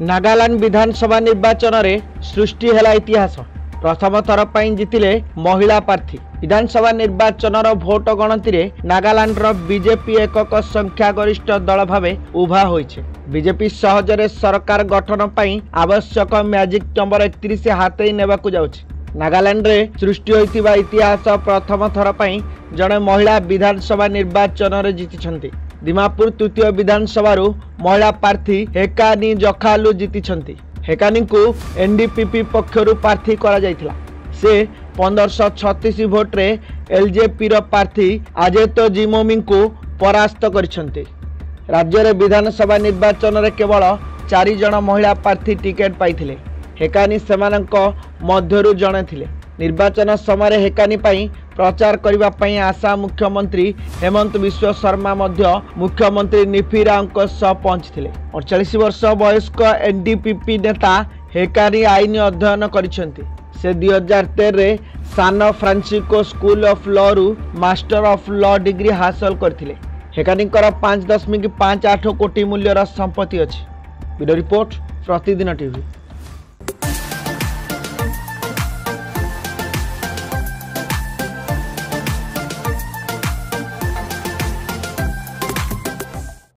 नागालैंड विधानसभा निर्वाचन रे सृष्टि हेला इतिहास। प्रथम थर पर जीतिले महिला प्रार्थी। विधानसभा निर्वाचन भोट गणति नागालैंड बीजेपी एकक संख्यागरिष्ठ दल भाव उभा होइछे। बीजेपी सहजरे सरकार गठन पर आवश्यक मैजिक नंबर 31 हाथई नेबाकू जाउछे। नागालैंड रे सृष्टि होइतिबा इतिहास प्रथम थर पर जड़े महिला विधानसभा निर्वाचन रे जीतिछंती। दिमापुर तृतीय विधानसभा महिला प्रार्थी हेकानी जखालु जीतिछंती। हेकानी को एनडीपीपी पक्षरु प्रार्थी करा जायतिला। से 1536 भोट रे एलजेपी रो प्रार्थी आजेतो जिमोमी को परास्त करिसंती। राज्य रे विधानसभा निर्वाचन रे केवल 4 जण महिला प्रार्थी टिकेट पाइथिले। हेकानी सेमानक मध्यरु जणे थिले। निर्वाचन समय हेकानी पाई प्रचार करिबा पाई आसाम मुख्यमंत्री हेमंत विश्व शर्मा मध्य मुख्यमंत्री निफिरांक सह पहुंचथिले। 48 वर्ष वयस्क एनडीपीपी नेता हेकानी आईन अध्ययन करिसेंती। से 2013 रे San Francisco school of law रु मास्टर ऑफ लॉ डिग्री हासिल करथिले। हेकानी कर 5.58 कोटी मूल्यर संपत्ति अछि। Bureau report Pratidin TV.